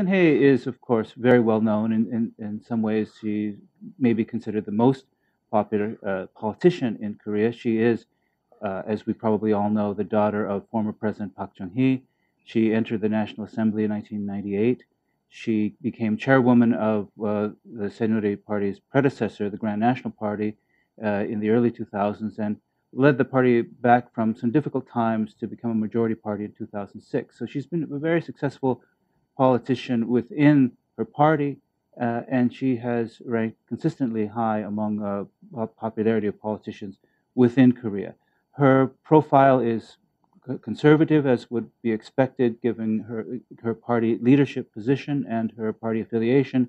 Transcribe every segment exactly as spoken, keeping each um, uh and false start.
Sun-hye is, of course, very well known. In, in, in some ways, she may be considered the most popular uh, politician in Korea. She is, uh, as we probably all know, the daughter of former President Park Chung-hee. She entered the National Assembly in nineteen ninety-eight. She became chairwoman of uh, the Saenuri Party's predecessor, the Grand National Party, uh, in the early two thousands, and led the party back from some difficult times to become a majority party in two thousand six. So she's been a very successful politician within her party, uh, and she has ranked consistently high among uh, popularity of politicians within Korea. Her profile is conservative, as would be expected, given her her party leadership position and her party affiliation,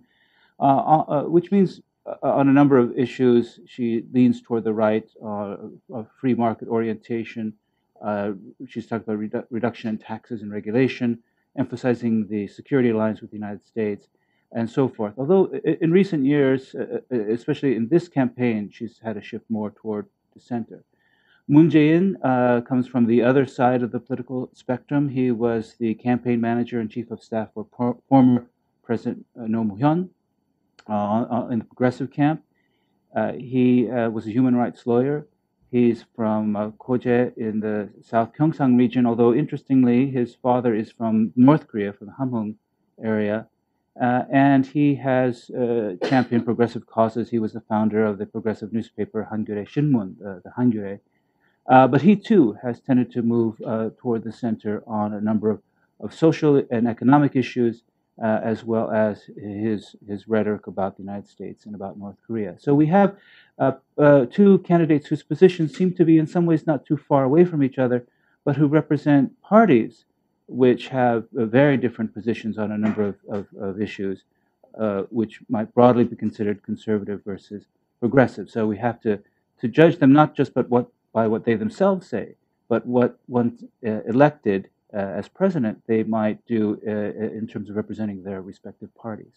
uh, uh, which means uh, on a number of issues she leans toward the right, uh, of free market orientation. Uh, she's talked about redu reduction in taxes and regulation, emphasizing the security alliance with the United States, and so forth. Although in recent years, especially in this campaign, she's had a shift more toward the center. Moon Jae-in uh, comes from the other side of the political spectrum. He was the campaign manager and chief of staff for former President uh, Roh Moo-hyun uh, in the progressive camp. Uh, he uh, was a human rights lawyer. He's from uh, Koje in the South Gyeongsang region, although interestingly, his father is from North Korea, from the Hamhung area. Uh, and he has uh, championed progressive causes. He was the founder of the progressive newspaper Hangyoreh Shinmun, uh, the Hangyoreh. Uh, but he, too, has tended to move uh, toward the center on a number of, of social and economic issues, uh, as well as his, his rhetoric about the United States and about North Korea. So we have uh, uh, two candidates whose positions seem to be in some ways not too far away from each other, but who represent parties which have uh, very different positions on a number of, of, of issues, uh, which might broadly be considered conservative versus progressive. So we have to, to judge them not just but what by what they themselves say, but what once uh, elected uh, as president, they might do uh, in terms of representing their respective parties.